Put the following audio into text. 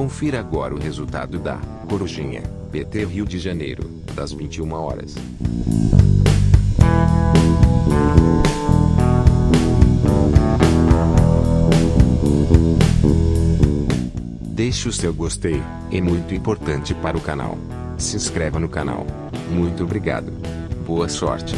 Confira agora o resultado da Corujinha, PT Rio de Janeiro, das 21 horas. Deixe o seu gostei, é muito importante para o canal. Se inscreva no canal. Muito obrigado. Boa sorte.